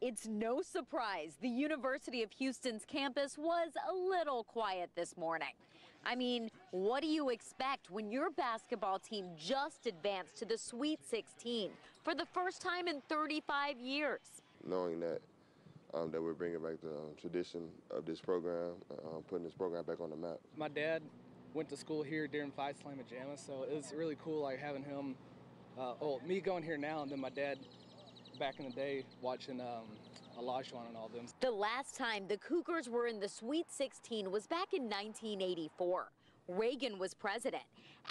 It's no surprise the University of Houston's campus was a little quiet this morning. I mean, what do you expect when your basketball team just advanced to the Sweet 16 for the first time in 35 years? Knowing that we're bringing back the tradition of this program, putting this program back on the map. My dad went to school here during Phi Slama Jama, so it was really cool, like having him, me going here now, and then my dad back in the day watching Olajuwon and all them. The last time the Cougars were in the Sweet 16 was back in 1984. Reagan was president.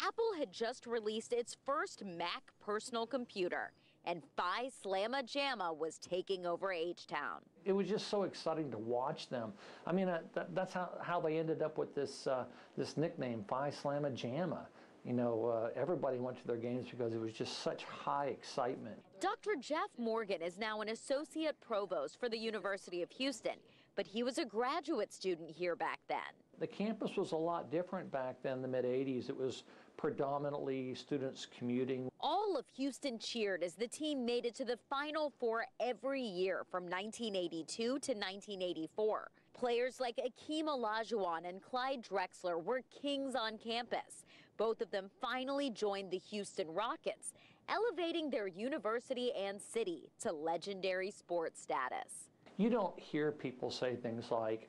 Apple had just released its first Mac personal computer, and Phi Slama Jama was taking over H-Town. It was just so exciting to watch them. I mean, that's how they ended up with this, this nickname, Phi Slama Jama. You know, everybody went to their games because it was just such high excitement. Dr. Jeff Morgan is now an associate provost for the University of Houston, but he was a graduate student here back then. The campus was a lot different back then, the mid-'80s. It was predominantly students commuting. All of Houston cheered as the team made it to the Final Four every year from 1982 to 1984. Players like Hakeem Olajuwon and Clyde Drexler were kings on campus. Both of them finally joined the Houston Rockets, elevating their university and city to legendary sports status. You don't hear people say things like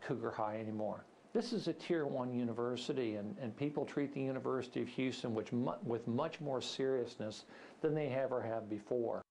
Cougar High anymore. This is a Tier 1 university, and people treat the University of Houston with much more seriousness than they ever have before.